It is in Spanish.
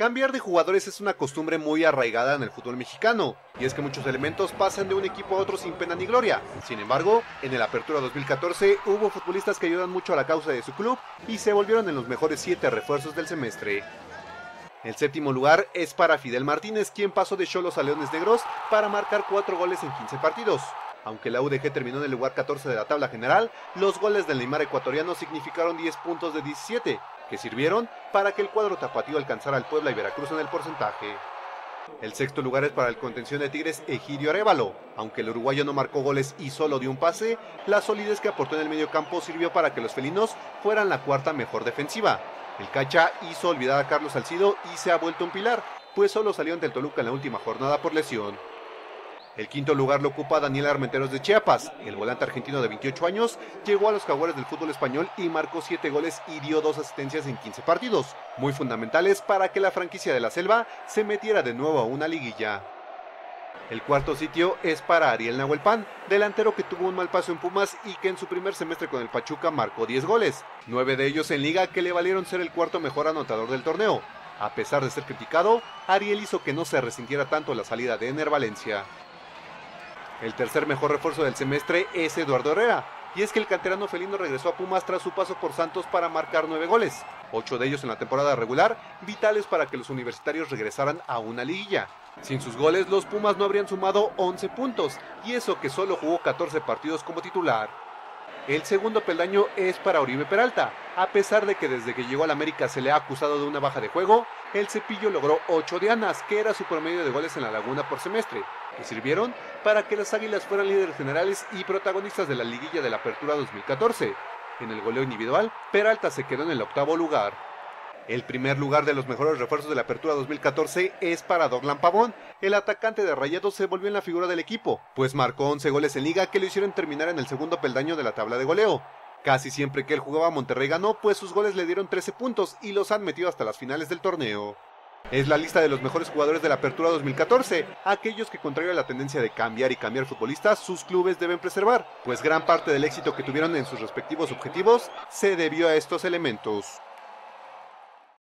Cambiar de jugadores es una costumbre muy arraigada en el fútbol mexicano, y es que muchos elementos pasan de un equipo a otro sin pena ni gloria. Sin embargo, en el Apertura 2014 hubo futbolistas que ayudan mucho a la causa de su club y se volvieron en los mejores 7 refuerzos del semestre. El séptimo lugar es para Fidel Martínez, quien pasó de Xolos a Leones Negros para marcar 4 goles en 15 partidos. Aunque la UDG terminó en el lugar 14 de la tabla general, los goles del Neymar ecuatoriano significaron 10 puntos de 17, que sirvieron para que el cuadro tapatío alcanzara al Puebla y Veracruz en el porcentaje. El sexto lugar es para el contención de Tigres Egidio Arévalo. Aunque el uruguayo no marcó goles y solo dio un pase, la solidez que aportó en el mediocampo sirvió para que los felinos fueran la cuarta mejor defensiva. El cacha hizo olvidar a Carlos Salcido y se ha vuelto un pilar, pues solo salió ante el Toluca en la última jornada por lesión. El quinto lugar lo ocupa Daniel Armenteros de Chiapas. El volante argentino de 28 años llegó a los Jaguares del fútbol español y marcó 7 goles y dio 2 asistencias en 15 partidos, muy fundamentales para que la franquicia de la selva se metiera de nuevo a una liguilla. El cuarto sitio es para Ariel Nahuelpan, delantero que tuvo un mal paso en Pumas y que en su primer semestre con el Pachuca marcó 10 goles, 9 de ellos en liga, que le valieron ser el cuarto mejor anotador del torneo. A pesar de ser criticado, Ariel hizo que no se resintiera tanto la salida de Enner Valencia. El tercer mejor refuerzo del semestre es Eduardo Herrera, y es que el canterano felino regresó a Pumas tras su paso por Santos para marcar 9 goles, 8 de ellos en la temporada regular, vitales para que los universitarios regresaran a una liguilla. Sin sus goles, los Pumas no habrían sumado 11 puntos, y eso que solo jugó 14 partidos como titular. El segundo peldaño es para Oribe Peralta. A pesar de que desde que llegó al América se le ha acusado de una baja de juego, el cepillo logró 8 dianas, que era su promedio de goles en la Laguna por semestre, que sirvieron para que las Águilas fueran líderes generales y protagonistas de la liguilla de la Apertura 2014. En el goleo individual, Peralta se quedó en el octavo lugar. El primer lugar de los mejores refuerzos de la Apertura 2014 es para Dorlan Pabón. El atacante de Rayados se volvió en la figura del equipo, pues marcó 11 goles en liga que lo hicieron terminar en el segundo peldaño de la tabla de goleo. Casi siempre que él jugaba, Monterrey ganó, pues sus goles le dieron 13 puntos y los han metido hasta las finales del torneo. Es la lista de los mejores jugadores de la Apertura 2014, aquellos que, contrario a la tendencia de cambiar futbolistas, sus clubes deben preservar, pues gran parte del éxito que tuvieron en sus respectivos objetivos se debió a estos elementos.